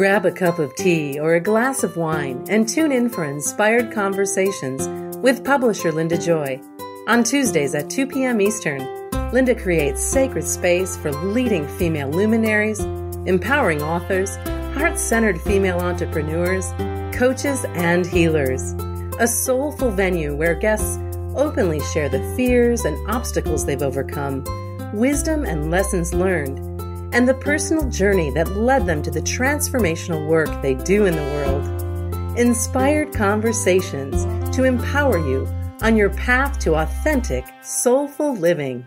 Grab a cup of tea or a glass of wine and tune in for Inspired Conversations with publisher Linda Joy on Tuesdays at 2 p.m. Eastern. Linda creates sacred space for leading female luminaries, empowering authors, heart-centered female entrepreneurs, coaches, and healers. A soulful venue where guests openly share the fears and obstacles they've overcome, wisdom and lessons learned, and the personal journey that led them to the transformational work they do in the world. Inspired Conversations to empower you on your path to authentic, soulful living.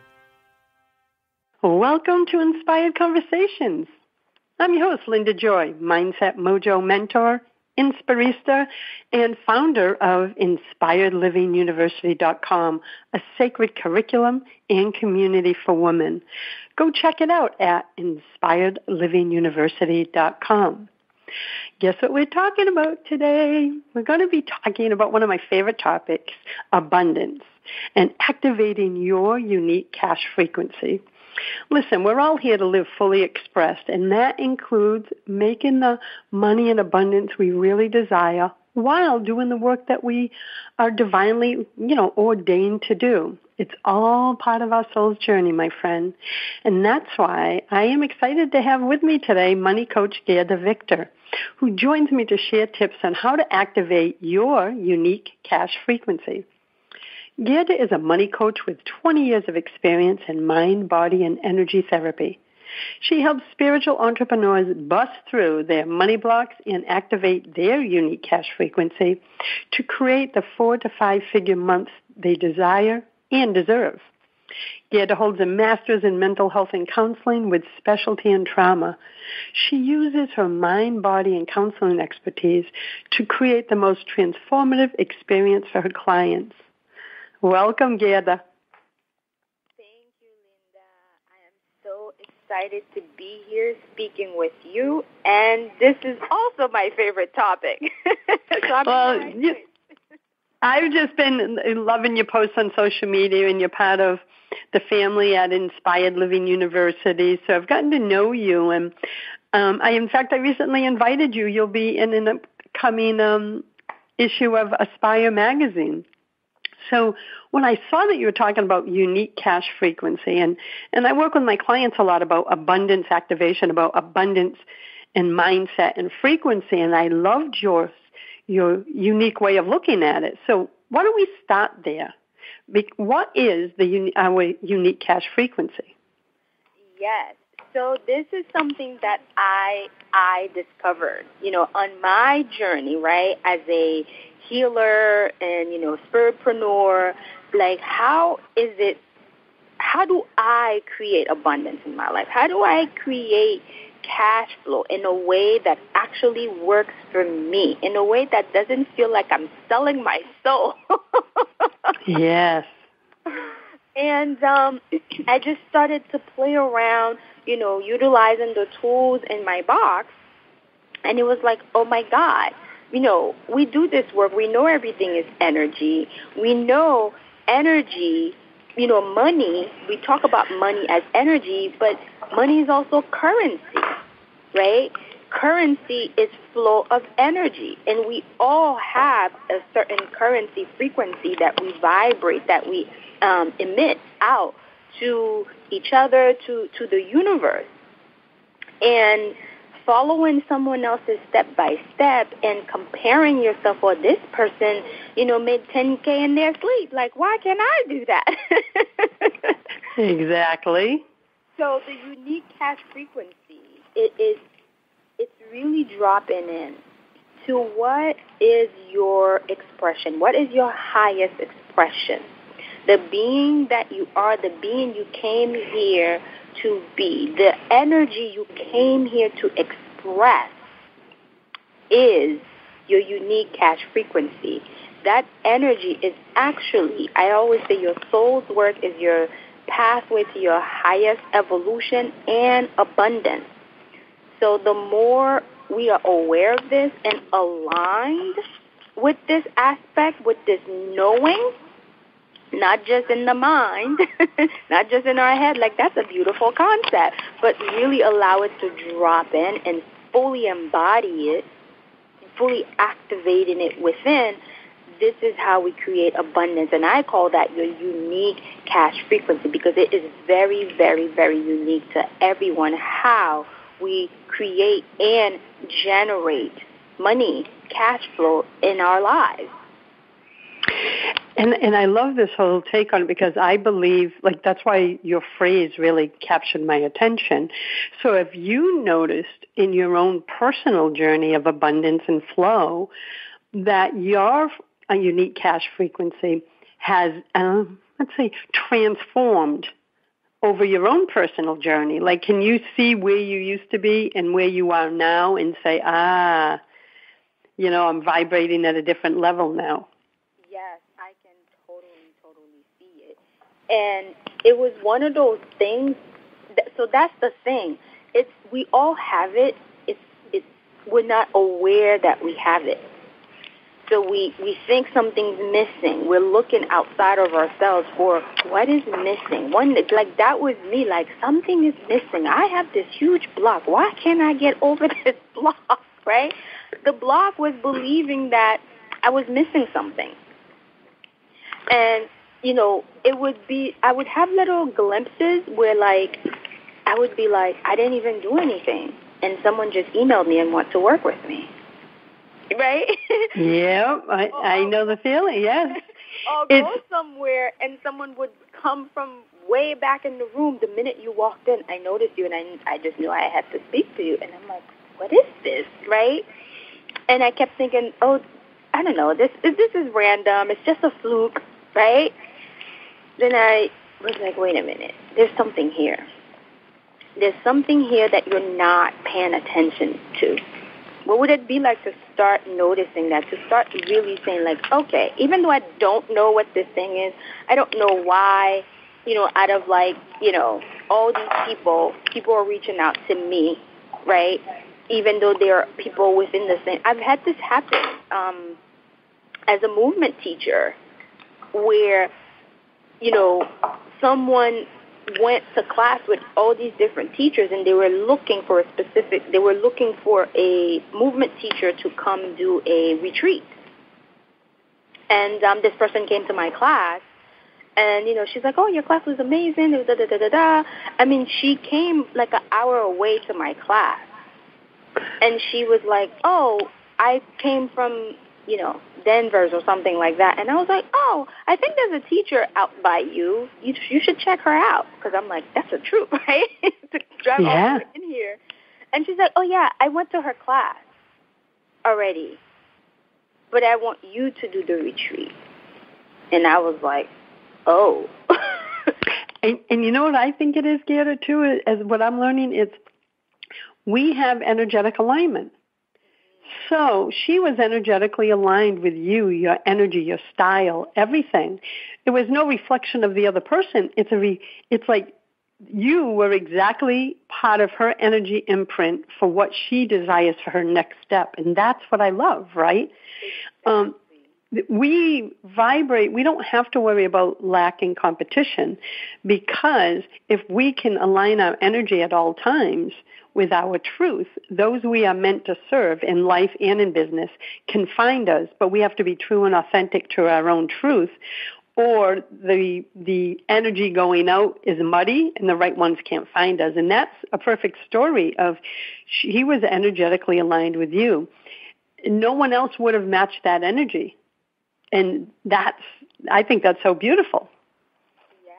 Welcome to Inspired Conversations. I'm your host, Linda Joy, Mindset Mojo mentor, Inspirista, and founder of InspiredLivingUniversity.com, a sacred curriculum and community for women. Go check it out at InspiredLivingUniversity.com. Guess what we're talking about today? We're going to be talking about one of my favorite topics, abundance, and activating your unique cash frequency. Listen, we're all here to live fully expressed, and that includes making the money and abundance we really desire while doing the work that we are divinely, ordained to do. It's all part of our soul's journey, my friend. And that's why I am excited to have with me today money coach Guerda Victor, who joins me to share tips on how to activate your unique cash frequency. Guerda is a money coach with 20 years of experience in mind, body, and energy therapy. She helps spiritual entrepreneurs bust through their money blocks and activate their unique cash frequency to create the 4 to 5 figure months they desire and deserve. Guerda holds a master's in mental health and counseling with specialty in trauma. She uses her mind, body, and counseling expertise to create the most transformative experience for her clients. Welcome, Guerda. Thank you, Linda. I am so excited to be here speaking with you, and this is also my favorite topic. I've just been loving your posts on social media, and you're part of the family at Inspired Living University, so I've gotten to know you, and I recently invited you. You'll be in an upcoming issue of Aspire magazine. So when I saw that you were talking about unique cash frequency, and I work with my clients a lot about abundance activation, about abundance and mindset and frequency, and I loved your unique way of looking at it. So why don't we start there? What is our unique cash frequency? Yes. So this is something that I discovered, on my journey, right, as a healer and, spiritpreneur, like how do I create abundance in my life? How do I create cash flow in a way that actually works for me, in a way that doesn't feel like I'm selling my soul? Yes. And I just started to play around, utilizing the tools in my box, and it was like, oh, my God. We do this work. We know everything is energy. We know energy, money. We talk about money as energy, but money is also currency, right? Currency is flow of energy, and we all have a certain currency frequency that we vibrate, that we emit out to each other, to the universe. And following someone else's step by step and comparing yourself, or this person, made 10K in their sleep. Like, why can't I do that? Exactly. So the unique cash frequency, it's really dropping in to what is your expression? What is your highest expression? The being that you are, the being you came here to be, the energy you came here to express is your unique cash frequency. That energy is actually, I always say, your soul's work is your pathway to your highest evolution and abundance. So the more we are aware of this and aligned with this aspect, with this knowing, not just in the mind, not just in our head, like that's a beautiful concept, but really allow it to drop in and fully embody it, and fully activating it within, this is how we create abundance. And I call that your unique cash frequency, because it is very, very, very unique to everyone how we create and generate money, cash flow in our lives. And I love this whole take on it, because I believe, like, that's why your phrase really captured my attention. So have you noticed in your own personal journey of abundance and flow that your unique cash frequency has, transformed over your own personal journey? Like, can you see where you used to be and where you are now and say, I'm vibrating at a different level now? Yes, I can totally see it. And it was one of those things. So that's the thing. We all have it. It's we're not aware that we have it. So we think something's missing. We're looking outside of ourselves for what is missing. That was me. Like, something is missing. I have this huge block. Why can't I get over this block? Right? The block was believing that I was missing something. And, I would have little glimpses where, I would be like, I didn't even do anything. And someone just emailed me and wants to work with me. Right? Yeah, I know the feeling, yes. Or go somewhere and someone would come from way back in the room. The minute you walked in, I noticed you, and I just knew I had to speak to you. And I'm like, what is this, right? And I kept thinking, oh, I don't know, this is random. It's just a fluke. Right? Then I was like, wait a minute. There's something here. There's something here that you're not paying attention to. What would it be like to start noticing that, to start really saying, okay, even though I don't know what this thing is, I don't know why, out of all these people are reaching out to me, right? Even though there are people within the same. I've had this happen as a movement teacher, where, someone went to class with all these different teachers, and they were looking for a movement teacher to come do a retreat. And this person came to my class, and, she's like, oh, your class was amazing. It was da-da-da-da-da. I mean, she came an hour away to my class, and she was like, oh, I came from, Denver's or something like that. And I was like, oh, I think there's a teacher out by you. You should check her out. Because I'm like, that's a troop, right? To drive all the way in here. And she's like, oh, yeah, I went to her class already. But I want you to do the retreat. And I was like, oh. and you know what I think it is, Guerda, too, as what I'm learning is we have energetic alignment. So she was energetically aligned with you, your energy, your style, everything. It was no reflection of the other person. It's like you were exactly part of her energy imprint for what she desires for her next step. And that's what I love, right? Exactly. We vibrate. We don't have to worry about lack and competition, because if we can align our energy at all times with our truth, those we are meant to serve in life and in business can find us, but we have to be true and authentic to our own truth, or the energy going out is muddy and the right ones can't find us. And that's a perfect story of he was energetically aligned with you. No one else would have matched that energy. And I think that's so beautiful. Yes,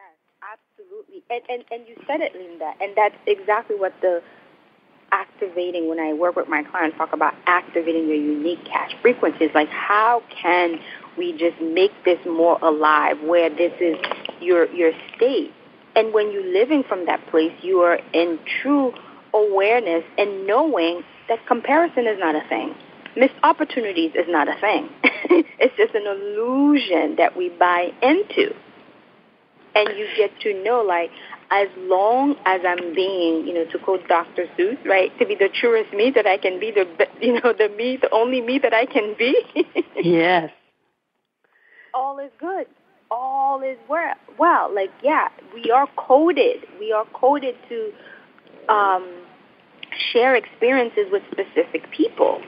absolutely. And you said it, Linda, and that's exactly what the activating, when I work with my clients, talk about activating your unique cash frequencies. Like, how can we just make this more alive, where this is your state? And when you're living from that place, you are in true awareness and knowing that comparison is not a thing. Missed opportunities is not a thing. It's just an illusion that we buy into. And you get to know, as long as I'm being, to quote Dr. Seuss, right, to be the truest me that I can be, the only me that I can be. Yes. All is good. All is well. We are coded. We are coded to share experiences with specific people.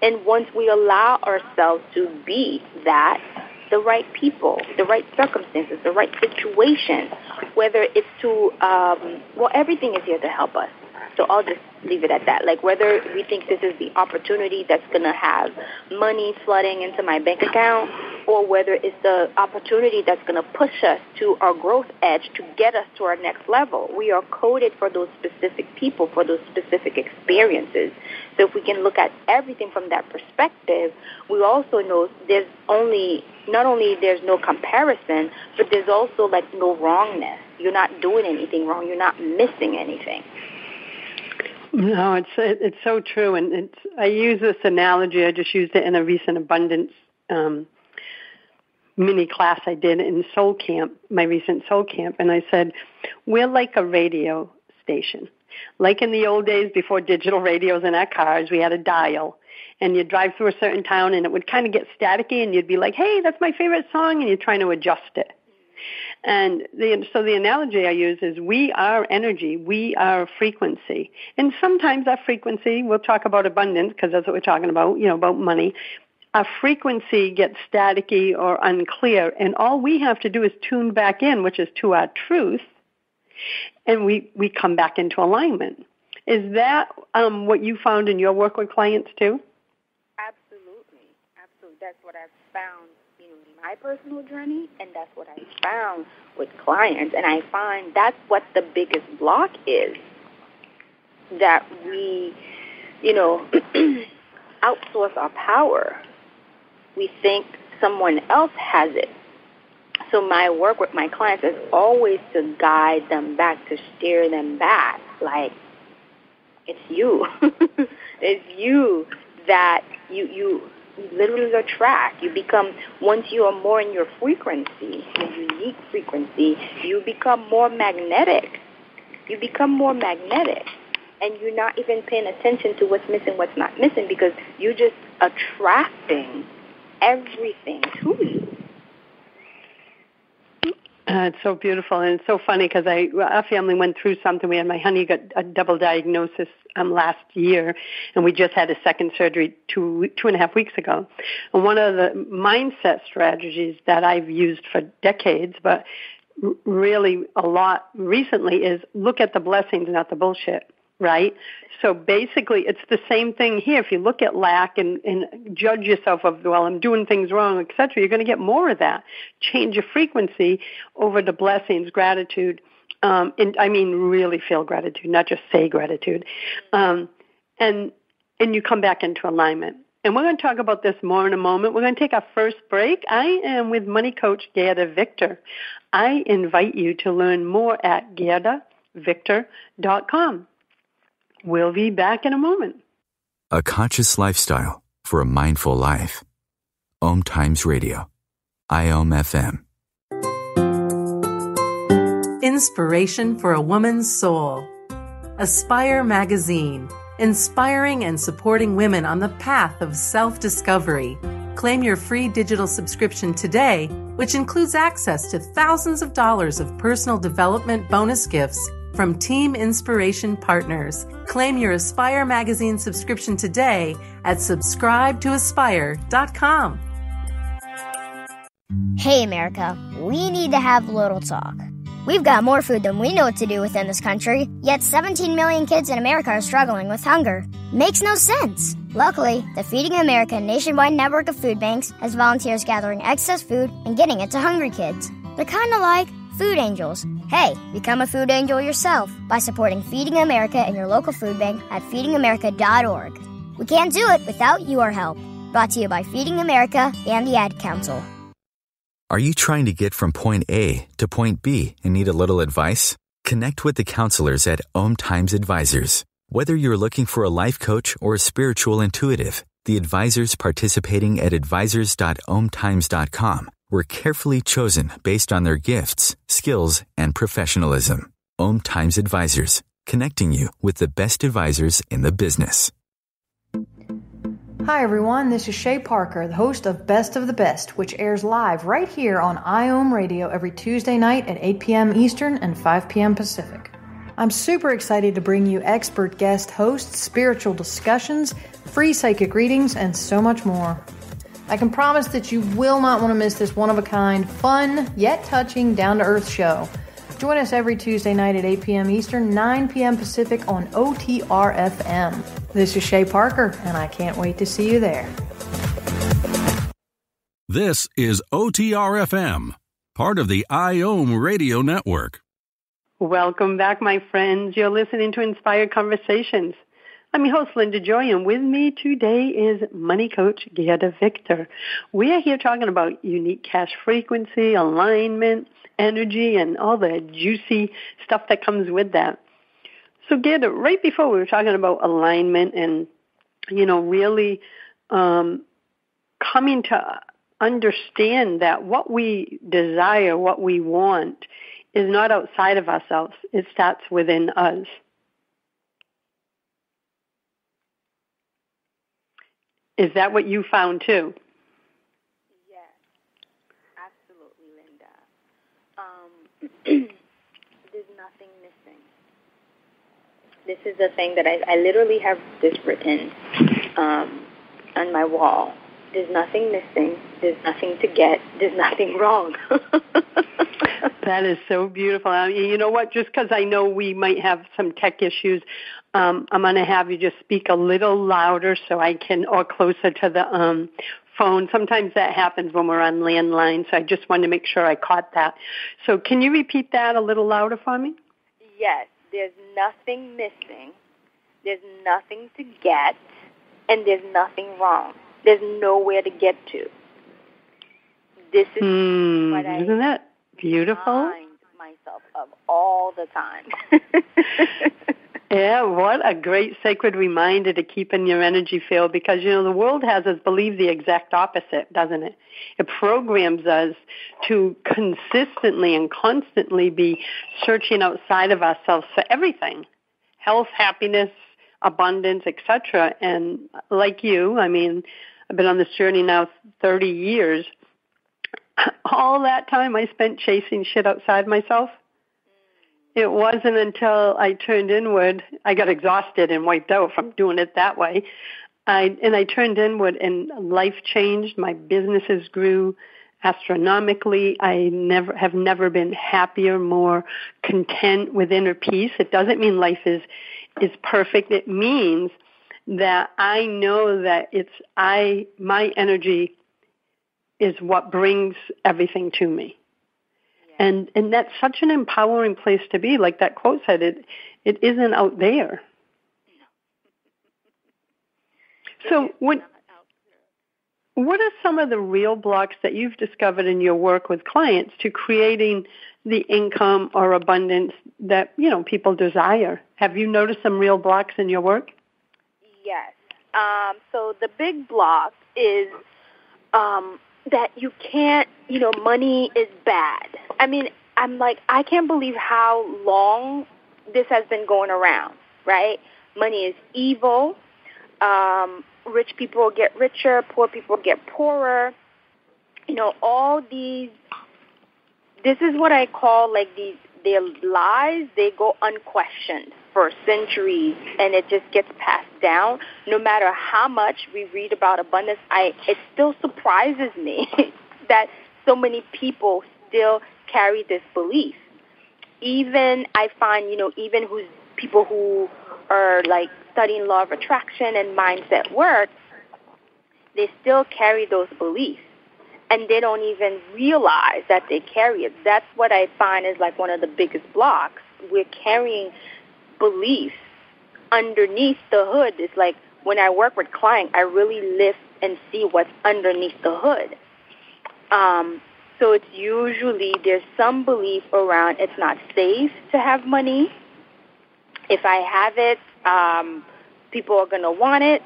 And once we allow ourselves to be that, the right people, the right circumstances, the right situation, whether it's to, well, everything is here to help us. So I'll just leave it at that. Like, whether we think this is the opportunity that's going to have money flooding into my bank account, or whether it's the opportunity that's going to push us to our growth edge to get us to our next level. We are coded for those specific people, for those specific experiences. So if we can look at everything from that perspective, we also know there's only, not only there's no comparison, but there's also, like, no wrongness. You're not doing anything wrong. You're not missing anything. No, it's so true, and it's, I use this analogy. I just used it in a recent abundance mini class I did in Soul Camp, my recent Soul Camp, and I said, we're like a radio station. Like in the old days before digital radios in our cars, we had a dial, and you'd drive through a certain town, and it would kind of get staticky, and you'd be like, hey, that's my favorite song, and you're trying to adjust it. And so the analogy I use is we are energy, we are frequency. And sometimes our frequency, we'll talk about abundance because that's what we're talking about, you know, about money. Our frequency gets staticky or unclear, and all we have to do is tune back in, which is to our truth, and we come back into alignment. Is that what you found in your work with clients too? Absolutely. Absolutely. That's what I've found. My personal journey, and that's what I found with clients, and I find that's what the biggest block is, that we, you know, outsource our power. We think someone else has it. So my work with my clients is always to guide them back, to steer them back, like, it's you. It's you that you literally attract. You become, once you are more in your frequency, your unique frequency, you become more magnetic. You become more magnetic. And you're not even paying attention to what's missing, what's not missing, because you're just attracting everything to you. It's so beautiful, and it's so funny because our family went through something. We had my honey got a double diagnosis last year, and we just had a second surgery two and a half weeks ago. And one of the mindset strategies that I've used for decades, but really a lot recently, is look at the blessings, not the bullshit. Right? So basically, it's the same thing here. If you look at lack and judge yourself of, well, I'm doing things wrong, et cetera, you're going to get more of that. Change your frequency over to blessings, gratitude, and I mean really feel gratitude, not just say gratitude, and you come back into alignment. And we're going to talk about this more in a moment. We're going to take our first break. I am with money coach Guerda Victor. I invite you to learn more at guerdavictor.com. We'll be back in a moment. A conscious lifestyle for a mindful life. OM Times Radio. IOM FM. Inspiration for a woman's soul. Aspire magazine. Inspiring and supporting women on the path of self-discovery. Claim your free digital subscription today, which includes access to thousands of dollars of personal development bonus gifts from Team Inspiration Partners. Claim your Aspire magazine subscription today at subscribetoaspire.com. Hey, America, we need to have a little talk. We've got more food than we know what to do with in this country, yet 17 million kids in America are struggling with hunger. Makes no sense. Luckily, the Feeding America nationwide network of food banks has volunteers gathering excess food and getting it to hungry kids. They're kind of like food angels. Hey, become a food angel yourself by supporting Feeding America and your local food bank at feedingamerica.org. We can't do it without your help. Brought to you by Feeding America and the Ad Council. Are you trying to get from point A to point B and need a little advice? Connect with the counselors at OM Times Advisors. Whether you're looking for a life coach or a spiritual intuitive, the advisors participating at advisors.omtimes.com were carefully chosen based on their gifts, skills, and professionalism. OM Times Advisors, connecting you with the best advisors in the business. Hi, everyone. This is Shay Parker, the host of Best of the Best, which airs live right here on IOM Radio every Tuesday night at 8 p.m. Eastern and 5 p.m. Pacific. I'm super excited to bring you expert guest hosts, spiritual discussions, free psychic readings, and so much more. I can promise that you will not want to miss this one-of-a-kind, fun, yet touching, down-to-earth show. Join us every Tuesday night at 8 p.m. Eastern, 9 p.m. Pacific on OTR-FM. This is Shay Parker, and I can't wait to see you there. This is OTR-FM, part of the IOM Radio Network. Welcome back, my friends. You're listening to Inspired Conversations. I'm your host, Linda Joy, and with me today is money coach Guerda Victor. We are here talking about unique cash frequency, alignment, energy, and all the juicy stuff that comes with that. So, Guerda, right before we were talking about alignment and, you know, really coming to understand that what we desire, what we want, is not outside of ourselves. It starts within us. Is that what you found, too? Yes, absolutely, Linda. There's nothing missing. This is the thing that I literally have this written on my wall. There's nothing missing. There's nothing to get. There's nothing wrong. That is so beautiful. I mean, you know what? Just because I know we might have some tech issues, I'm going to have you just speak a little louder so I can, or closer to the phone. Sometimes that happens when we're on landline, so I just wanted to make sure I caught that. So can you repeat that a little louder for me? Yes. There's nothing missing. There's nothing to get. And there's nothing wrong. There's nowhere to get to. This is what I... Isn't that beautiful? Remind myself of all the time. Yeah, what a great sacred reminder to keep in your energy field, because, you know, the world has us believe the exact opposite, doesn't it? It programs us to consistently and constantly be searching outside of ourselves for everything, health, happiness, abundance, etc. And like you, I mean, I've been on this journey now 30 years. All that time I spent chasing shit outside myself. It wasn't until I turned inward, I got exhausted and wiped out from doing it that way. I turned inward and life changed. My businesses grew astronomically. I have never been happier, more content with inner peace. It doesn't mean life is perfect. It means that I know that my energy is what brings everything to me. Yeah. And that's such an empowering place to be. Like that quote said, it isn't out there. No. So what are some of the real blocks that you've discovered in your work with clients to creating the income or abundance that, you know, people desire? Have you noticed some real blocks in your work? Yes. So the big block is that you can't, you know, money is bad. I mean, I'm like, I can't believe how long this has been going around, right? Money is evil. Rich people get richer. Poor people get poorer. You know, all these, this is what I call like these, their lies, they go unquestioned for centuries, and it just gets passed down. No matter how much we read about abundance, it still surprises me that so many people still carry this belief. Even I find, you know, even people who are like studying law of attraction and mindset work, they still carry those beliefs. And they don't even realize that they carry it. That's what I find is like one of the biggest blocks. We're carrying beliefs underneath the hood. It's like when I work with clients, I really lift and see what's underneath the hood. So it's usually there's some belief around it's not safe to have money. If I have it, people are going to want it.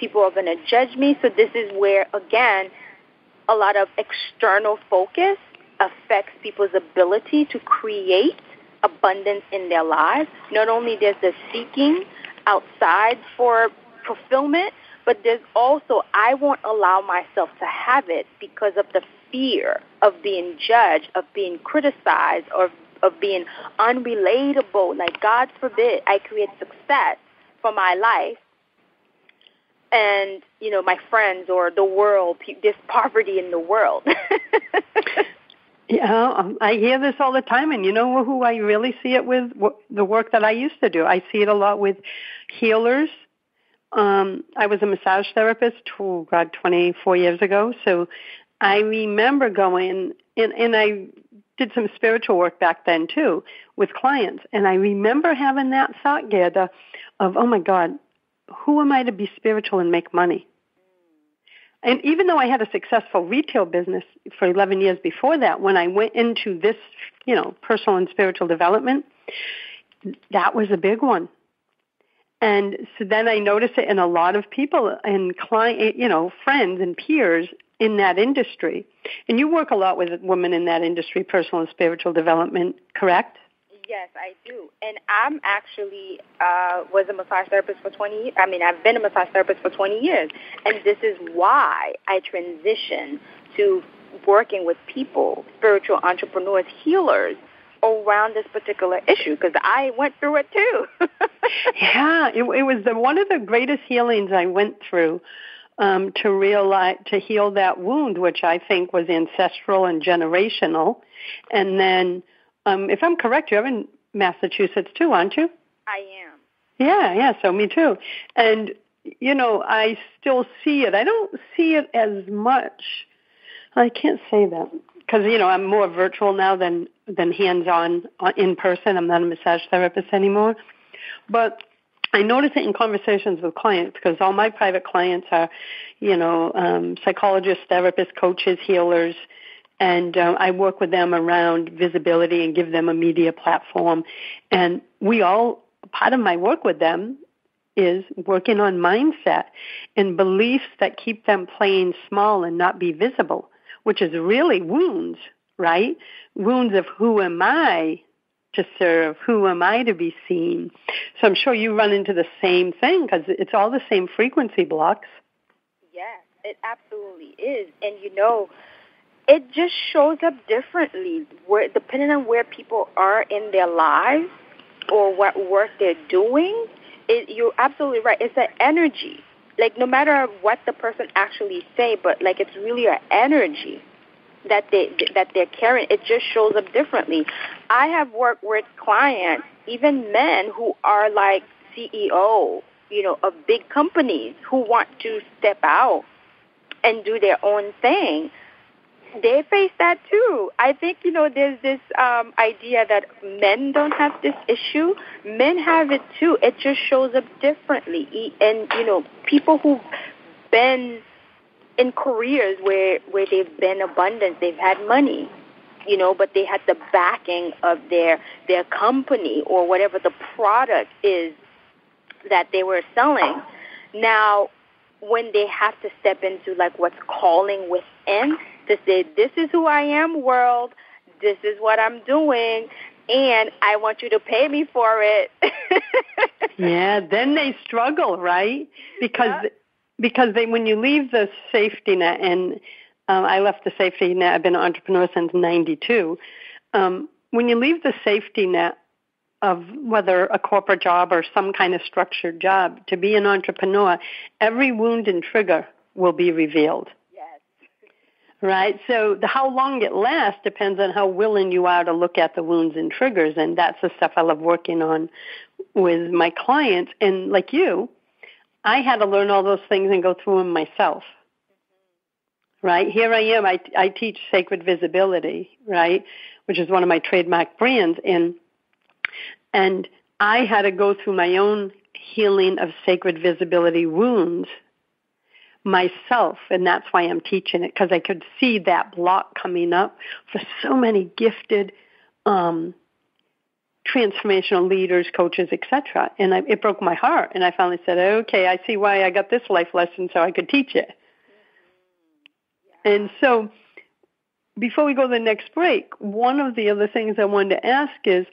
People are going to judge me. So this is where, again, a lot of external focus affects people's ability to create abundance in their lives. Not only there's the seeking outside for fulfillment, but there's also I won't allow myself to have it because of the fear of being judged, of being criticized, or of being unrelatable. Like, God forbid I create success for my life and, you know, my friends or the world, this poverty in the world. Yeah, I hear this all the time, and you know who I really see it with? The work that I used to do. I see it a lot with healers. I was a massage therapist, 24 years ago, so I remember going, and I did some spiritual work back then, too, with clients, and I remember having that thought, Gerda, of, oh, my God, who am I to be spiritual and make money? And even though I had a successful retail business for 11 years before that, when I went into this, you know, personal and spiritual development, that was a big one. And so then I noticed it in a lot of people and client, you know, friends and peers in that industry. And you work a lot with women in that industry, personal and spiritual development, correct? Yes, I do. And I'm actually was a massage therapist for 20 – I mean, I've been a massage therapist for 20 years. And this is why I transitioned to working with people, spiritual entrepreneurs, healers, around this particular issue, because I went through it too. Yeah, it was one of the greatest healings I went through to heal that wound, which I think was ancestral and generational. And then – if I'm correct, you're in Massachusetts too, aren't you? I am. Yeah, so me too. And, you know, I still see it. I don't see it as much. I can't say that because, you know, I'm more virtual now than hands-on in person. I'm not a massage therapist anymore. But I notice it in conversations with clients because all my private clients are, you know, psychologists, therapists, coaches, healers. And I work with them around visibility and give them a media platform. And part of my work with them is working on mindset and beliefs that keep them playing small and not be visible, which is really wounds, right? Wounds of who am I to serve? Who am I to be seen? So I'm sure you run into the same thing because it's all the same frequency blocks. Yes, it absolutely is. And, you know, it just shows up differently depending on where people are in their lives or what work they're doing. You're absolutely right. It's an energy. Like, no matter what the person actually say, but, like, it's really an energy that they're carrying. It just shows up differently. I have worked with clients, even men who are, like, CEO, you know, of big companies who want to step out and do their own thing. They face that too. I think, you know, there's this idea that men don't have this issue. Men have it too. It just shows up differently. And, you know, people who've been in careers where they've been abundant, they've had money, you know, but they had the backing of their company or whatever the product is that they were selling. Now, when they have to step into, like, what's calling within, to say, this is who I am, world, this is what I'm doing, and I want you to pay me for it. Yeah, then they struggle, right? Because they, when you leave the safety net, and I left the safety net, I've been an entrepreneur since 92, when you leave the safety net of whether a corporate job or some kind of structured job, to be an entrepreneur, every wound and trigger will be revealed. Right, so how long it lasts depends on how willing you are to look at the wounds and triggers, and that's the stuff I love working on with my clients. And like you, I had to learn all those things and go through them myself. Right, here I am. I teach sacred visibility, right, which is one of my trademark brands, and I had to go through my own healing of sacred visibility wounds myself, and that's why I'm teaching it, because I could see that block coming up for so many gifted transformational leaders, coaches, etc. And it broke my heart, and I finally said, okay, I see why I got this life lesson so I could teach it. Yeah. And so before we go to the next break, one of the other things I wanted to ask is,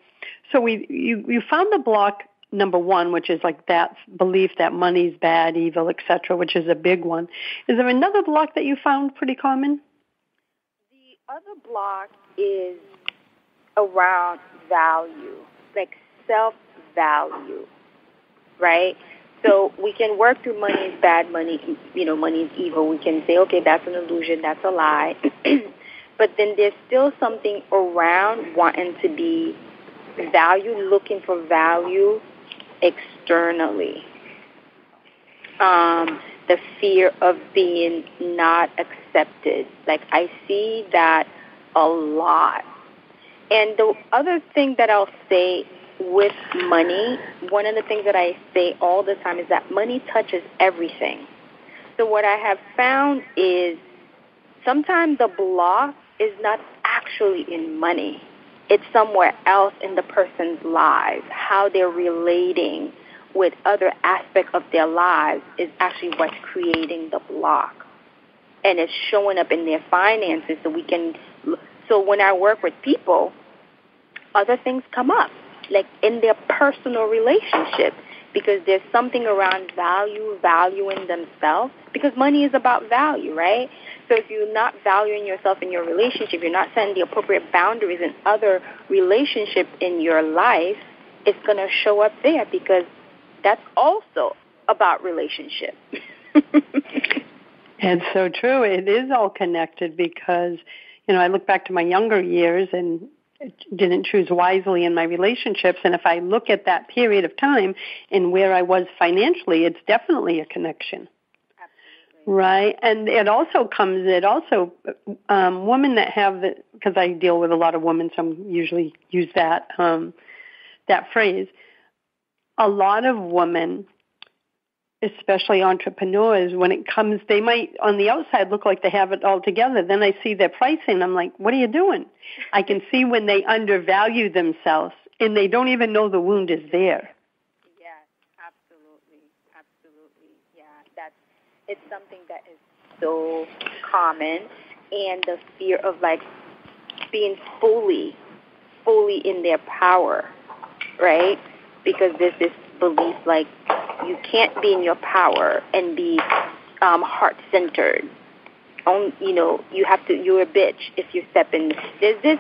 so you found the block number one, which is like that belief that money's bad, evil, etc., which is a big one. Is there another block that you found pretty common? The other block is around value, like self-value, right? So we can work through money is bad, money is evil. We can say, okay, that's an illusion, that's a lie. But then there's still something around wanting to be valued, looking for value externally. The fear of being not accepted. Like, I see that a lot. And the other thing that I'll say with money, one of the things that I say all the time is that money touches everything. So what I have found is sometimes the block is not actually in money. It's somewhere else in the person's lives. How they're relating with other aspects of their lives is actually what's creating the block. And it's showing up in their finances. So when I work with people, other things come up, like in their personal relationship, because there's something around valuing themselves, because money is about value, right? So if you're not valuing yourself in your relationship, you're not setting the appropriate boundaries in other relationships in your life, it's going to show up there because that's also about relationship. It's so true. It is all connected because, I look back to my younger years and didn't choose wisely in my relationships. And if I look at that period of time and where I was financially, it's definitely a connection. Absolutely. Right? And women that have the, because I deal with a lot of women, so I usually use that phrase. A lot of women, especially entrepreneurs, when it comes, they might on the outside look like they have it all together. Then I see their pricing, and I'm like, what are you doing? I can see when they undervalue themselves, and they don't even know the wound is there. Yes, absolutely, absolutely. Yeah, it's something that is so common, and the fear of like being fully in their power, right? Because there's this belief like you can't be in your power and be heart-centered. You're a bitch if you step in. There's this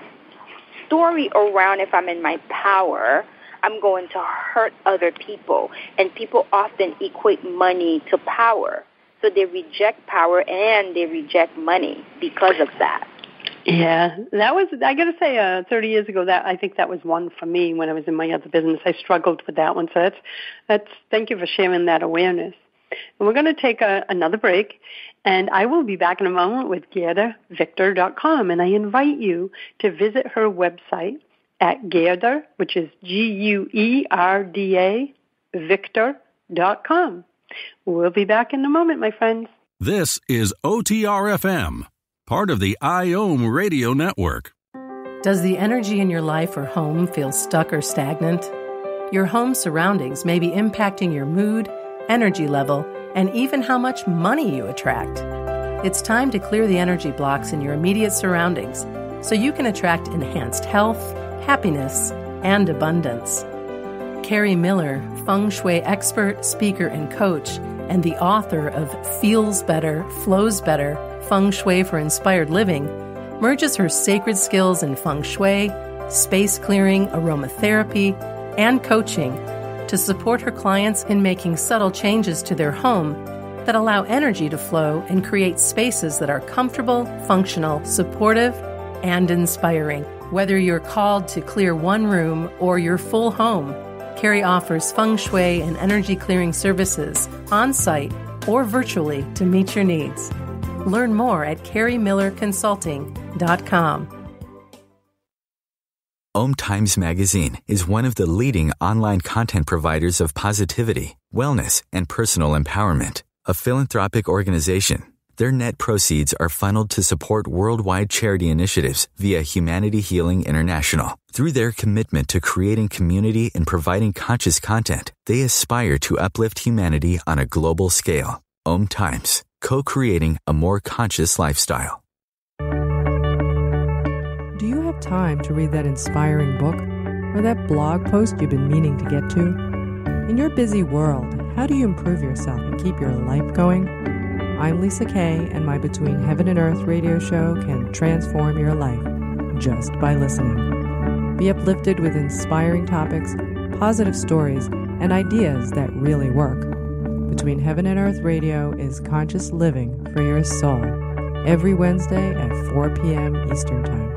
story around if I'm in my power, I'm going to hurt other people. And people often equate money to power. So they reject power and they reject money because of that. Yeah, that was, I got to say, 30 years ago, I think that was one for me when I was in my other business. I struggled with that one. So thank you for sharing that awareness. And we're going to take another break, and I will be back in a moment with guerdavictor.com. And I invite you to visit her website at Guerda, which is GUERDA Victor.com. We'll be back in a moment, my friends. This is OTRFM. Part of the IOM radio network. Does the energy in your life or home feel stuck or stagnant? Your home surroundings may be impacting your mood, energy level, and even how much money you attract. It's time to clear the energy blocks in your immediate surroundings so you can attract enhanced health, happiness, and abundance. Carrie Miller, feng shui expert, speaker, and coach, and the author of Feels Better, Flows Better, Feng Shui for Inspired Living, merges her sacred skills in feng shui, space clearing, aromatherapy, and coaching to support her clients in making subtle changes to their home that allow energy to flow and create spaces that are comfortable, functional, supportive, and inspiring. Whether you're called to clear one room or your full home, Carrie offers feng shui and energy clearing services on-site or virtually to meet your needs. Learn more at carriemillerconsulting.com. OM Times Magazine is one of the leading online content providers of positivity, wellness, and personal empowerment. A philanthropic organization, their net proceeds are funneled to support worldwide charity initiatives via Humanity Healing International. Through their commitment to creating community and providing conscious content, they aspire to uplift humanity on a global scale. OM Times. Co-creating a more conscious lifestyle. Do you have time to read that inspiring book or that blog post you've been meaning to get to? In your busy world, how do you improve yourself and keep your life going? I'm Lisa Kay, and my Between Heaven and Earth radio show can transform your life just by listening. Be uplifted with inspiring topics, positive stories, and ideas that really work. Between Heaven and Earth Radio is conscious living for your soul, every Wednesday at 4 p.m. Eastern Time.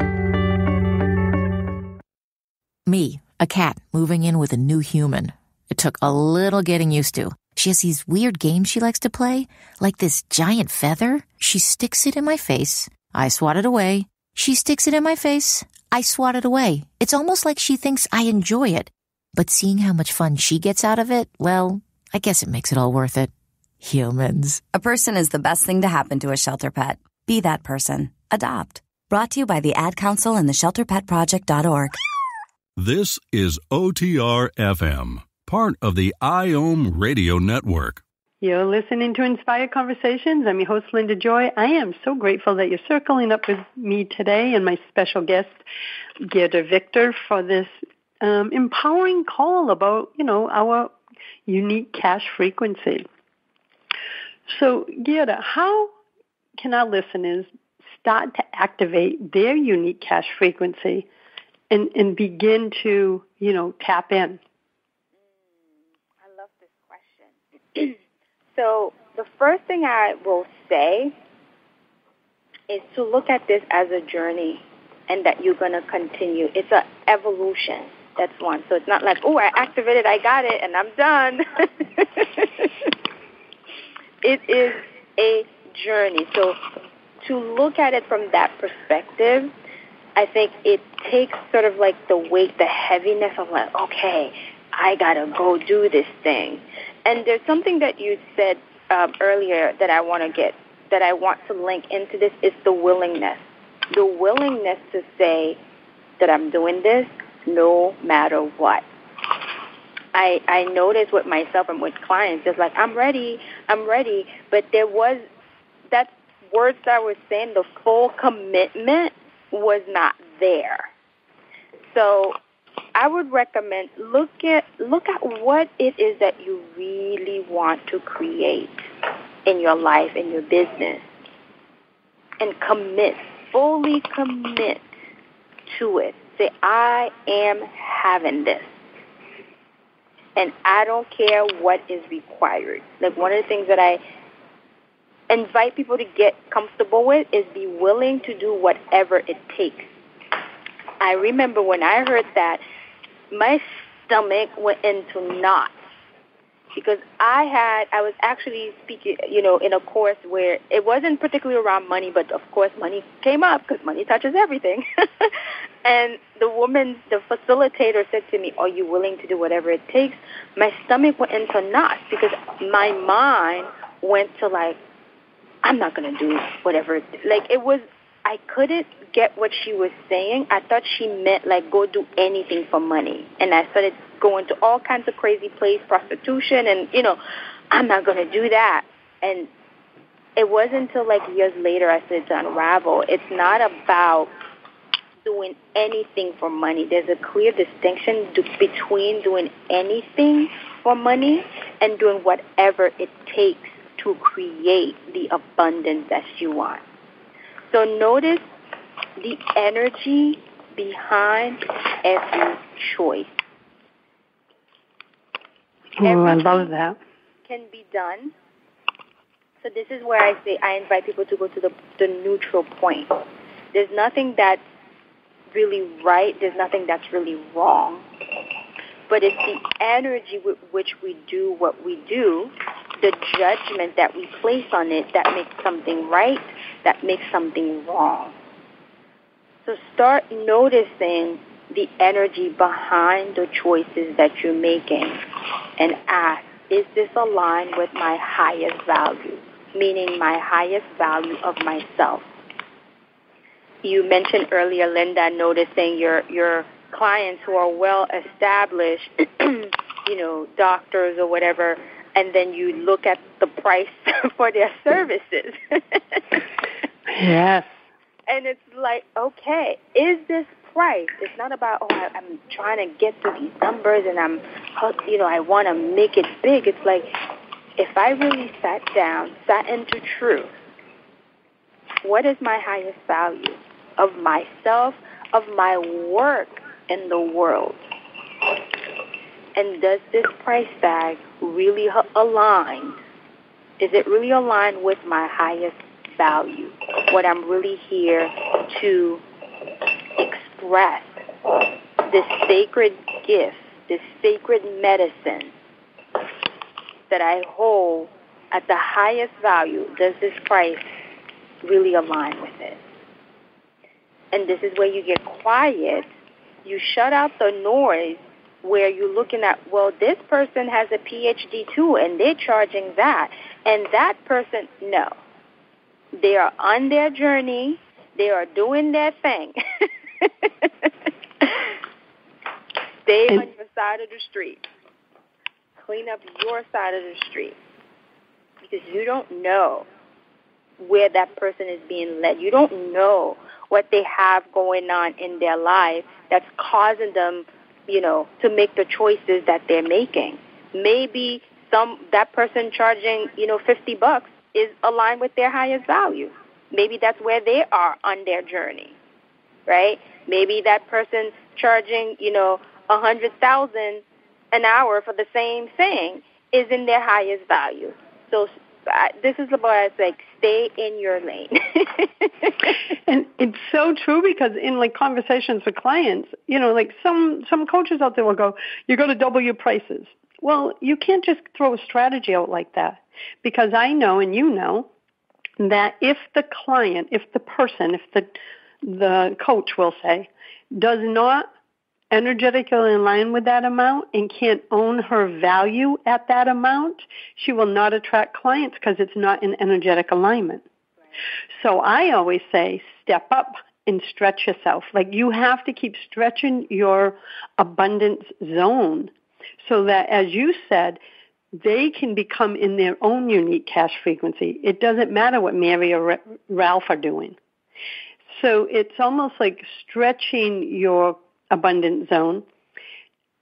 Me, a cat, moving in with a new human. It took a little getting used to. She has these weird games she likes to play, like this giant feather. She sticks it in my face. I swat it away. She sticks it in my face. I swat it away. It's almost like she thinks I enjoy it. But seeing how much fun she gets out of it, well, I guess it makes it all worth it. Humans. A person is the best thing to happen to a shelter pet. Be that person. Adopt. Brought to you by the Ad Council and the ShelterPetProject.org. This is OTR-FM, part of the IOM Radio Network. You're listening to Inspired Conversations. I'm your host, Linda Joy. I am so grateful that you're circling up with me today and my special guest, Guerda Victor, for this empowering call about, our unique cash frequency. So, Guerda, how can our listeners start to activate their unique cash frequency and begin to, tap in? I love this question. So the first thing I will say is to look at this as a journey and that you're going to continue. It's an evolution. That's one. So it's not like, I activated, I got it, and I'm done. It is a journey. So to look at it from that perspective, I think it takes sort of like the weight, the heaviness of like, okay, I got to go do this thing. And there's something that you said earlier that I want to link into this, is the willingness. The willingness to say that I'm doing this no matter what. I notice with myself and with clients, it's like, I'm ready. But there was that words that I was saying, the full commitment was not there. So I would recommend look at what it is that you really want to create in your life, in your business, and commit, fully commit to it. Say, I am having this, and I don't care what is required. Like, one of the things that I invite people to get comfortable with is be willing to do whatever it takes. I remember when I heard that, my stomach went into knots, because I was actually speaking, in a course where it wasn't particularly around money, but of course money came up because money touches everything. And the facilitator said to me, are you willing to do whatever it takes? My stomach went into knots because my mind went to like, I'm not going to do whatever. Like, it was, I couldn't get what she was saying. I thought she meant like go do anything for money. And I started going to all kinds of crazy places, prostitution, and, I'm not going to do that. And it wasn't until like years later I started to unravel. It's not about doing anything for money. There's a clear distinction between doing anything for money and doing whatever it takes to create the abundance that you want. So notice the energy behind every choice. Ooh, I love that. Can be done. So this is where I say I invite people to go to the neutral point. There's nothing that's really right. There's nothing that's really wrong. But it's the energy with which we do what we do, the judgment that we place on it, that makes something right, that makes something wrong. So start noticing the energy behind the choices that you're making and ask, is this aligned with my highest value, meaning my highest value of myself? You mentioned earlier, Linda, noticing your clients who are well-established, doctors or whatever, and then you look at the price for their services. Yes. And it's like, okay, is this price? It's not about, I'm trying to get to these numbers and I'm, I want to make it big. It's like, if I really sat into truth, what is my highest value of myself, of my work, in the world? And does this price tag really align? Is it really aligned with my highest value, what I'm really here to express, this sacred gift, this sacred medicine that I hold at the highest value? Does this price really align with it? And this is where you get quiet. You shut out the noise where you're looking at, well, this person has a PhD too, and they're charging that. And that person, no. They are on their journey. They are doing their thing. Stay on your side of the street. Clean up your side of the street. Because you don't know where that person is being led. You don't know what they have going on in their life that's causing them, you know, to make the choices that they're making. Maybe that person charging, $50 is aligned with their highest value. Maybe that's where they are on their journey, right? Maybe that person charging, $100,000 an hour for the same thing is in their highest value. So this is about, stay in your lane. And it's so true, because in conversations with clients, some coaches out there will go, you're going to double your prices. Well, you can't just throw a strategy out like that, because I know, and you know, that if the client, if the person, if the coach will say, does not energetically align with that amount and can't own her value at that amount, she will not attract clients because it's not an energetic alignment. Right. So I always say, step up and stretch yourself. You have to keep stretching your abundance zone so that, as you said, they can become in their own unique cash frequency. It doesn't matter what Mary or Ralph are doing. So it's almost like stretching your abundant zone,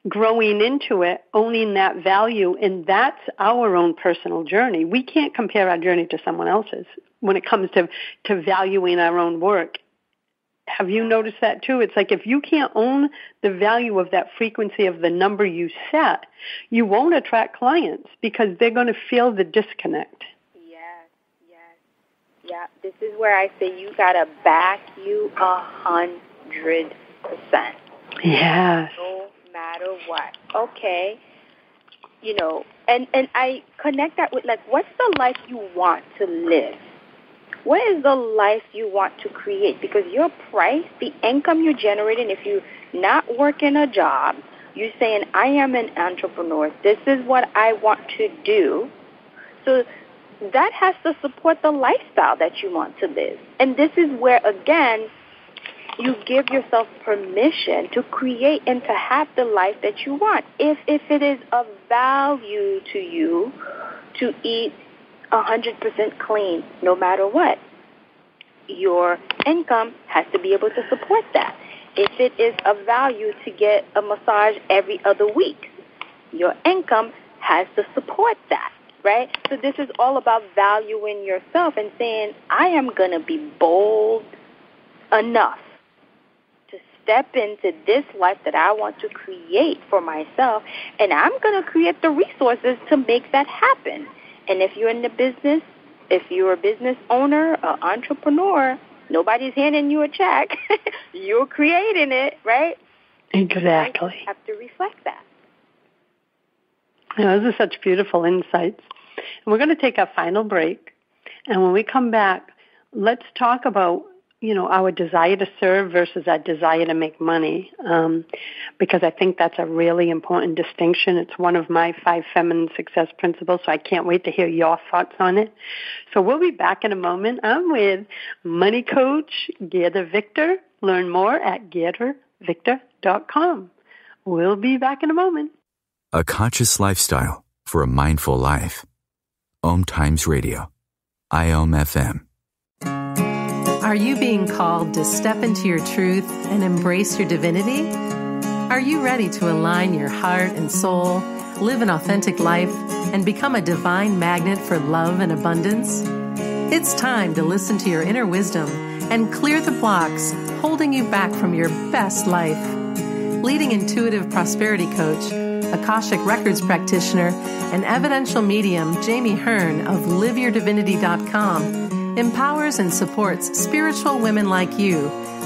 growing into it, owning that value, and that's our own personal journey. We can't compare our journey to someone else's when it comes to valuing our own work. Have you noticed that too? It's if you can't own the value of that frequency of the number you set, you won't attract clients because they're going to feel the disconnect. Yeah, this is where I say you got to back you 100%. Yes. No matter what. Okay. And I connect that with, what's the life you want to live? What is the life you want to create? Because your price, the income you're generating, if you're not working a job, you're saying, I am an entrepreneur. This is what I want to do. So that has to support the lifestyle that you want to live. And this is where, again, you give yourself permission to create and to have the life that you want. If it is of value to you to eat 100% clean, no matter what, your income has to be able to support that. If it is of value to get a massage every other week, your income has to support that, right? So this is all about valuing yourself and saying, I am going to be bold enough to step into this life that I want to create for myself, and I'm going to create the resources to make that happen. And if you're in the business, if you're a business owner, an entrepreneur, nobody's handing you a check. You're creating it, right? Exactly. You have to reflect that. Those are such beautiful insights. And we're going to take our final break. And when we come back, let's talk about, our desire to serve versus our desire to make money, because I think that's a really important distinction. It's one of my 5 feminine success principles, so I can't wait to hear your thoughts on it. So we'll be back in a moment. I'm with money coach Guerda Victor. Learn more at guerdavictor.com. We'll be back in a moment. A conscious lifestyle for a mindful life. Om Times Radio. IOM FM. Are you being called to step into your truth and embrace your divinity? Are you ready to align your heart and soul, live an authentic life, and become a divine magnet for love and abundance? It's time to listen to your inner wisdom and clear the blocks holding you back from your best life. leading intuitive prosperity coach, Akashic Records practitioner, and evidential medium Jamie Hearn of LiveYourDivinity.com empowers and supports spiritual women like you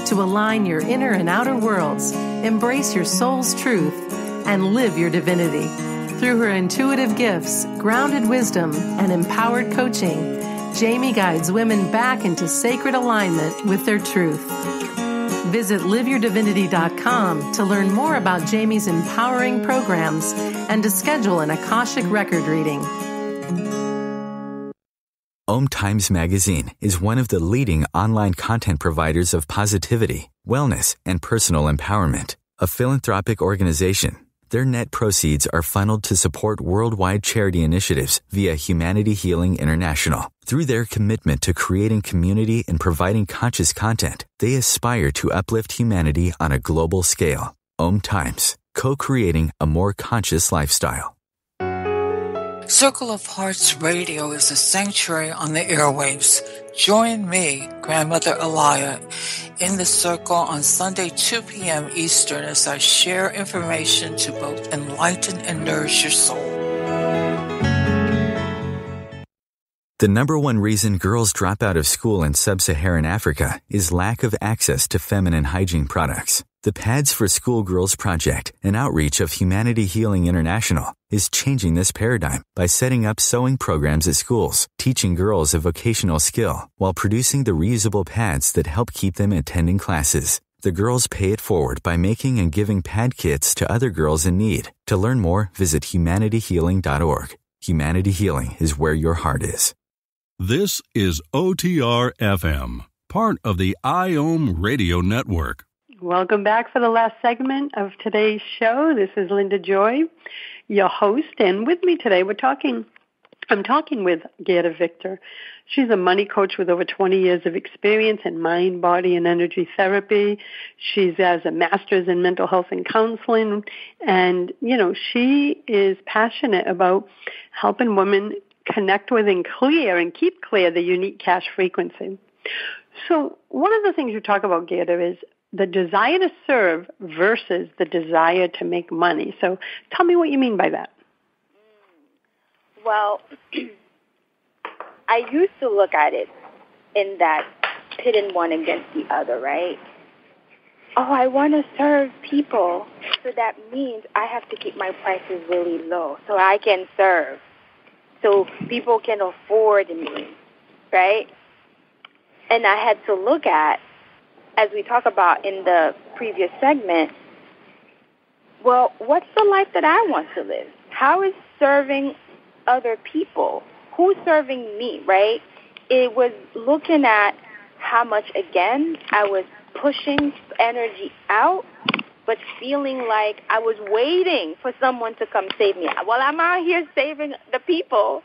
to align your inner and outer worlds, embrace your soul's truth, and live your divinity. Through her intuitive gifts, grounded wisdom, and empowered coaching, Jamie guides women back into sacred alignment with their truth. Visit LiveYourDivinity.com to learn more about Jamie's empowering programs and to schedule an Akashic Record reading. OM Times Magazine is one of the leading online content providers of positivity, wellness, and personal empowerment. A philanthropic organization, their net proceeds are funneled to support worldwide charity initiatives via Humanity Healing International. Through their commitment to creating community and providing conscious content, they aspire to uplift humanity on a global scale. OM Times, co-creating a more conscious lifestyle. Circle of Hearts Radio is a sanctuary on the airwaves. Join me, Grandmother Elia, in the circle on Sunday, 2 p.m. Eastern, as I share information to both enlighten and nourish your soul. The number one reason girls drop out of school in sub-Saharan Africa is lack of access to feminine hygiene products. The Pads for School Girls Project, an outreach of Humanity Healing International, is changing this paradigm by setting up sewing programs at schools, teaching girls a vocational skill, while producing the reusable pads that help keep them attending classes. The girls pay it forward by making and giving pad kits to other girls in need. To learn more, visit humanityhealing.org. Humanity Healing is where your heart is. This is OTR-FM, part of the IOM Radio Network. Welcome back for the last segment of today's show. This is Linda Joy, your host, and with me today I'm talking with Guerda Victor. She's a money coach with over 20 years of experience in mind, body, and energy therapy. She has a master's in mental health and counseling, and, you know, she is passionate about helping women connect with and clear and keep clear the unique cash frequency. So one of the things you talk about, Guerda, is the desire to serve versus the desire to make money. So tell me what you mean by that. Well, I used to look at it in that pitting one against the other, right? Oh, I want to serve people, so that means I have to keep my prices really low so I can serve, so people can afford me, right? And I had to look at, as we talk about in the previous segment, well, what's the life that I want to live? How is serving other people? Who's serving me, right? It was looking at how much, again, I was pushing energy out, but feeling like I was waiting for someone to come save me. While I'm out here saving the people,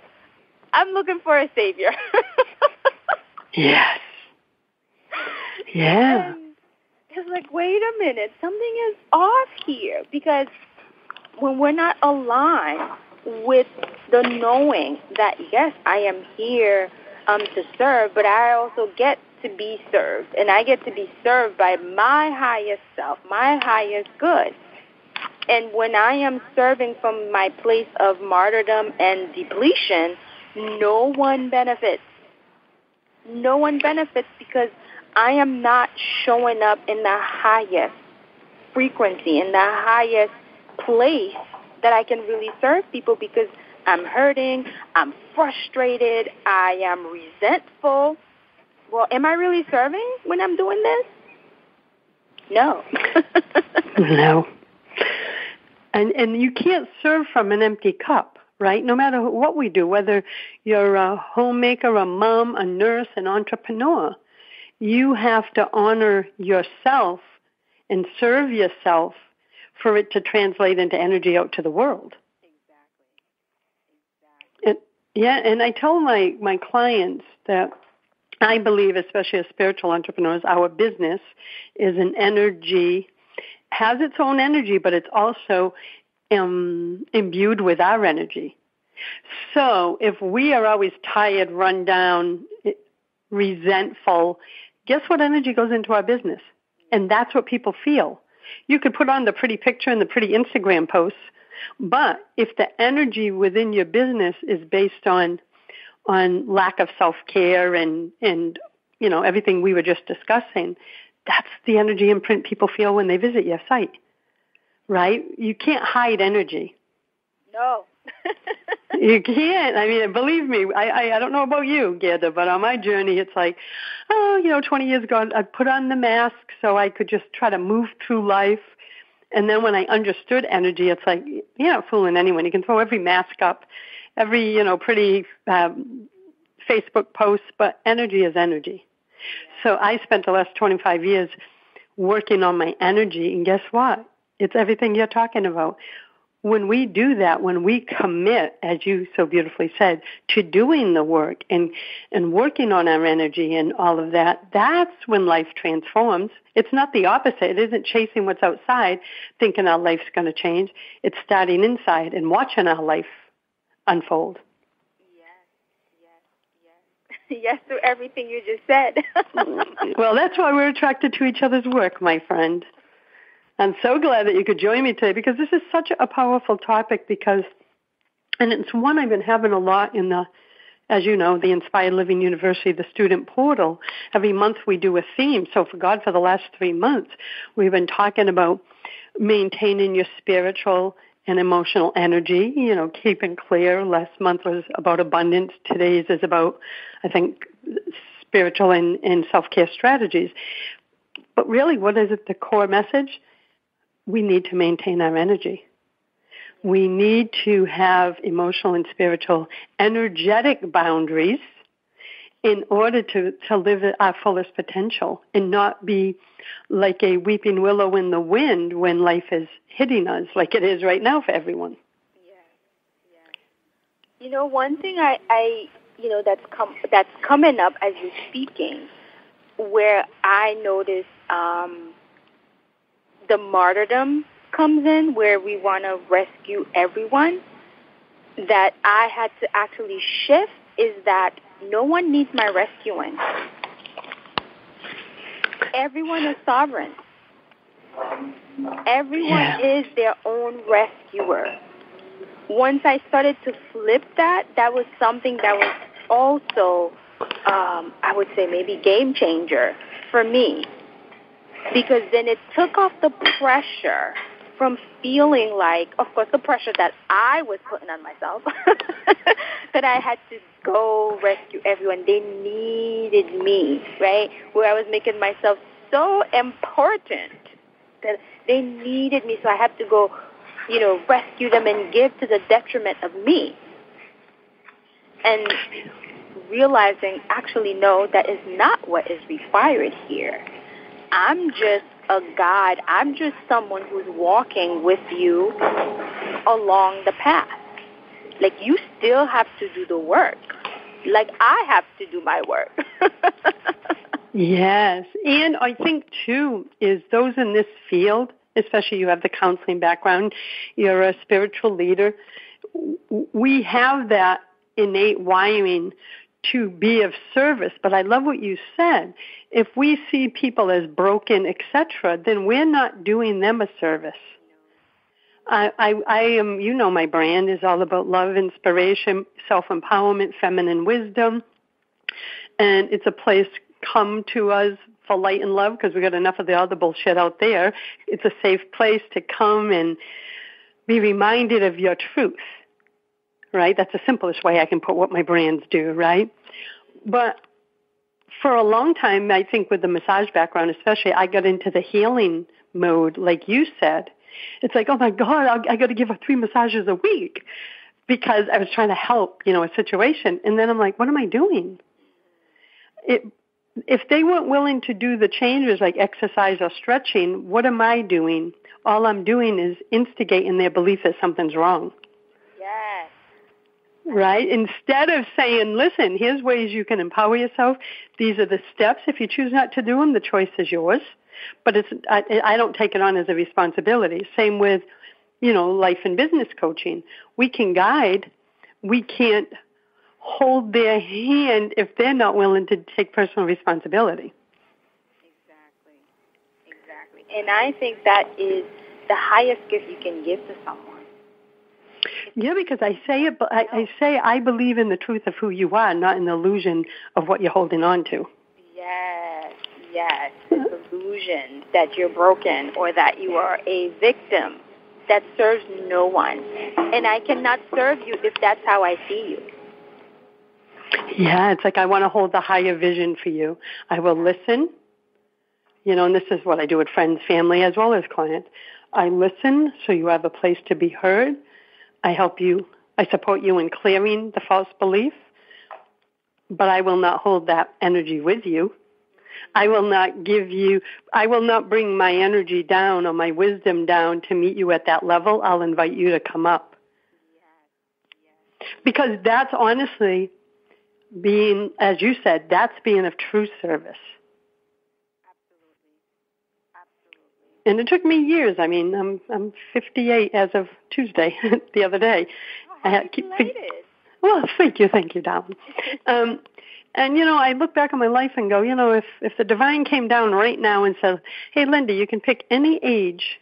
I'm looking for a savior. Yes. Yeah. And it's like, wait a minute, something is off here, because when we're not aligned with the knowing that, yes, I am here to serve, but I also get to be served, and I get to be served by my highest self, my highest good. And when I am serving from my place of martyrdom and depletion, no one benefits. No one benefits, because I am not showing up in the highest frequency, in the highest place that I can really serve people, because I'm hurting, I'm frustrated, I am resentful. Well, am I really serving when I'm doing this? No. No. And you can't serve from an empty cup, right? No matter what we do, whether you're a homemaker, a mom, a nurse, an entrepreneur, you have to honor yourself and serve yourself for it to translate into energy out to the world. Exactly. And I tell my clients that I believe, especially as spiritual entrepreneurs, our business is an energy, has its own energy, but it's also imbued with our energy. So if we are always tired, run down, resentful, guess what energy goes into our business? And that's what people feel. You could put on the pretty picture and the pretty Instagram posts, but if the energy within your business is based on lack of self-care and you know, everything we were just discussing, that's the energy imprint people feel when they visit your site, right? You can't hide energy. No. You can't. I mean, believe me, I don't know about you, Gerda, but on my journey, it's like, 20 years ago, I put on the mask so I could just try to move through life. And then when I understood energy, it's like, you're not fooling anyone. You can throw every mask up, every, pretty Facebook post, but energy is energy. So I spent the last 25 years working on my energy, and guess what? It's everything you're talking about. When we do that, when we commit, as you so beautifully said, to doing the work and working on our energy and all of that, that's when life transforms. It's not the opposite. It isn't chasing what's outside, thinking our life's going to change. It's starting inside and watching our life unfold. Yes to everything you just said. Well, that's why we're attracted to each other's work, my friend. I'm so glad that you could join me today because this is such a powerful topic and it's one I've been having a lot in the, as you know, the Inspired Living University, the student portal. Every month we do a theme. So for the last 3 months, we've been talking about maintaining your spiritual and emotional energy, keeping clear. Last month was about abundance. Today's is about, I think, spiritual and self-care strategies. But really, what is it, the core message? We need to maintain our energy. We need to have emotional and spiritual energetic boundaries in order to live our fullest potential and not be like a weeping willow in the wind when life is hitting us like it is right now for everyone. Yeah. One thing I that's coming up as you're speaking where I notice the martyrdom comes in where we want to rescue everyone, that I had to actually shift is that no one needs my rescuing. Everyone is sovereign. Everyone is their own rescuer. Once I started to flip that was something that was also, I would say maybe game changer for me. Because then it took off the pressure from feeling like, of course, the pressure that I was putting on myself, that I had to go rescue everyone. They needed me, right? Where I was making myself so important that they needed me, so I had to go, rescue them and give to the detriment of me. And realizing, actually, no, that is not what is required here. I'm just a guide. I'm just someone who's walking with you along the path. Like, you still have to do the work. Like, I have to do my work. Yes. And I think, too, is those in this field, especially you have the counseling background, you're a spiritual leader, we have that innate wiring to be of service. But I love what you said. If we see people as broken, etc., then we're not doing them a service. I am, my brand is all about love, inspiration, self-empowerment, feminine wisdom. And it's a place, come to us for light and love, because we got enough of the other bullshit out there. It's a safe place to come and be reminded of your truth. Right? That's the simplest way I can put what my brands do, right? But for a long time, I think with the massage background especially, I got into the healing mode, like you said. It's like, oh, my God, I got to give up 3 massages a week because I was trying to help, a situation. And then I'm like, what am I doing? If they weren't willing to do the changes like exercise or stretching, what am I doing? All I'm doing is instigating their belief that something's wrong. Yes. Right? Instead of saying, listen, here's ways you can empower yourself. These are the steps. If you choose not to do them, the choice is yours. But I don't take it on as a responsibility. Same with, life and business coaching. We can guide. We can't hold their hand if they're not willing to take personal responsibility. Exactly. And I think that is the highest gift you can give to someone. Yeah, because I say I believe in the truth of who you are, not an illusion of what you're holding on to. Yes, this illusion that you're broken or that you are a victim that serves no one. And I cannot serve you if that's how I see you. Yeah, it's like I want to hold the higher vision for you. I will listen, and this is what I do with friends, family, as well as clients. I listen so you have a place to be heard. I help you, I support you in clearing the false belief, but I will not hold that energy with you. I will not bring my energy down or my wisdom down to meet you at that level. I'll invite you to come up. Yes. Because that's honestly being, as you said, that's being of true service. Absolutely. And it took me years. I mean, I'm 58 as of Tuesday, the other day. Oh, I had well, thank you, darling. And, I look back on my life and go, if the divine came down right now and said, hey, Linda, you can pick any age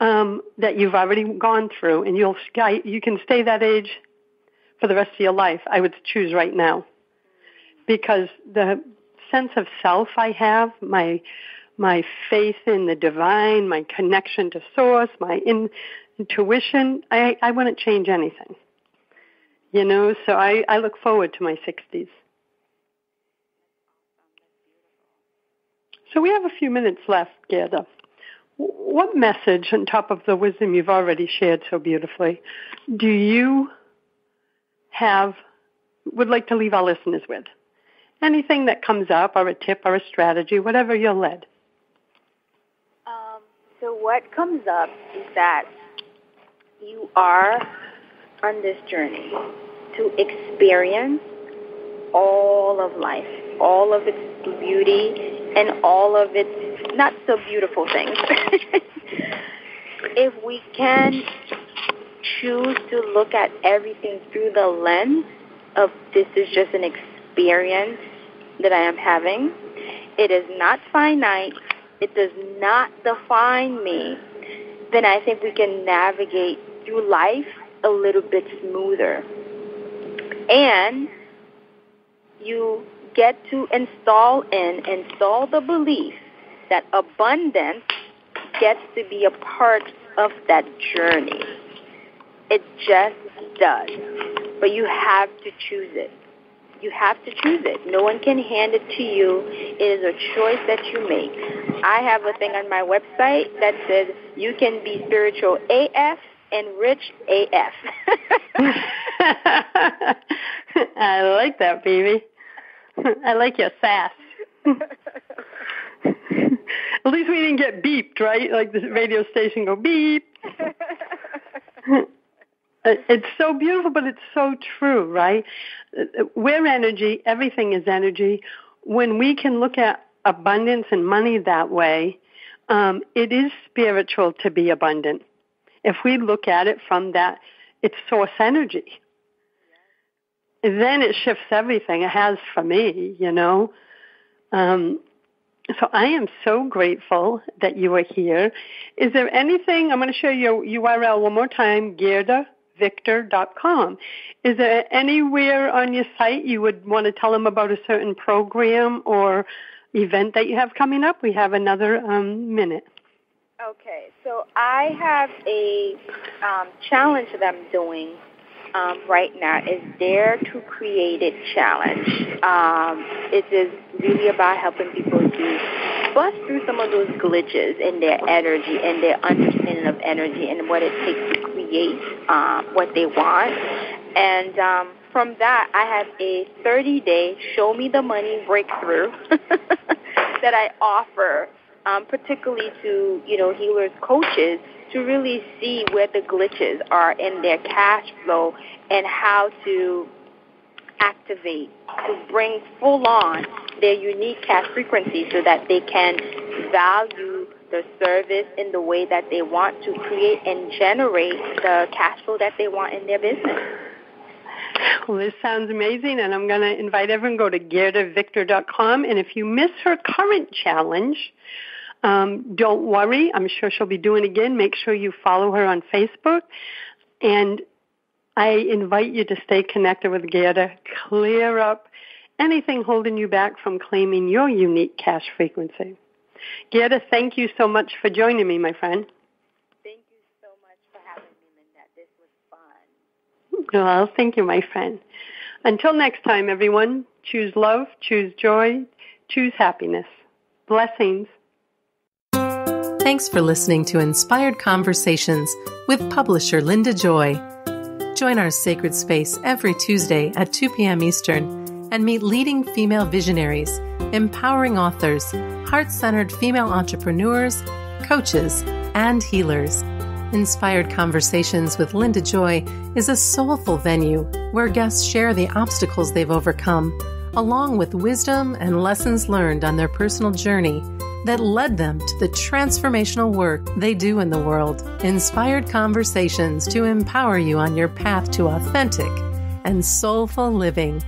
that you've already gone through, and you can stay that age for the rest of your life, I would choose right now. Because the sense of self I have, my faith in the divine, my connection to source, my intuition, I wouldn't change anything. So I look forward to my 60s. So we have a few minutes left, Gerda. What message, on top of the wisdom you've already shared so beautifully, do you would like to leave our listeners with? Anything that comes up, or a tip, or a strategy, whatever you're led. So what comes up is that you are on this journey to experience all of life, all of its beauty, and all of its not-so-beautiful things. If we can choose to look at everything through the lens of this is just an experience that I am having, it is not finite, it does not define me, then I think we can navigate through life a little bit smoother. And you get to install the belief that abundance gets to be a part of that journey. It just does. But you have to choose it. No one can hand it to you. It is a choice that you make. I have a thing on my website that says you can be spiritual AF and rich AF. I like that, baby. I like your sass. At least we didn't get beeped, right? Like the radio station go beep. It's so beautiful, but it's so true, right? We're energy. Everything is energy. When we can look at abundance and money that way, it is spiritual to be abundant. If we look at it from that, it's source energy. Then it shifts everything. It has for me, So I am so grateful that you are here. Is there anything, I'm going to share your URL one more time, guerdavictor.com. Is there anywhere on your site you would want to tell them about a certain program or event that you have coming up? We have another minute. Okay, so I have a challenge that I'm doing right now is Dare to Create It Challenge. It is really about helping people to bust through some of those glitches in their energy and their understanding of energy and what it takes to create what they want. And from that, I have a 30-day Show Me the Money breakthrough that I offer, particularly to, healers, coaches, to really see where the glitches are in their cash flow and how to activate, to bring full on their unique cash frequency so that they can value the service in the way that they want to create and generate the cash flow that they want in their business. Well, this sounds amazing, and I'm going to invite everyone to go to guerdavictor.com, and if you miss her current challenge, Don't worry. I'm sure she'll be doing again. Make sure you follow her on Facebook. And I invite you to stay connected with Guerda. Clear up anything holding you back from claiming your unique cash frequency. Guerda, thank you so much for joining me, my friend. Thank you so much for having me, Linda. This was fun. Well, thank you, my friend. Until next time, everyone, choose love, choose joy, choose happiness. Blessings. Thanks for listening to Inspired Conversations with publisher Linda Joy. Join our sacred space every Tuesday at 2 p.m. Eastern and meet leading female visionaries, empowering authors, heart-centered female entrepreneurs, coaches, and healers. Inspired Conversations with Linda Joy is a soulful venue where guests share the obstacles they've overcome, along with wisdom and lessons learned on their personal journey that led them to the transformational work they do in the world. Inspired Conversations to empower you on your path to authentic and soulful living.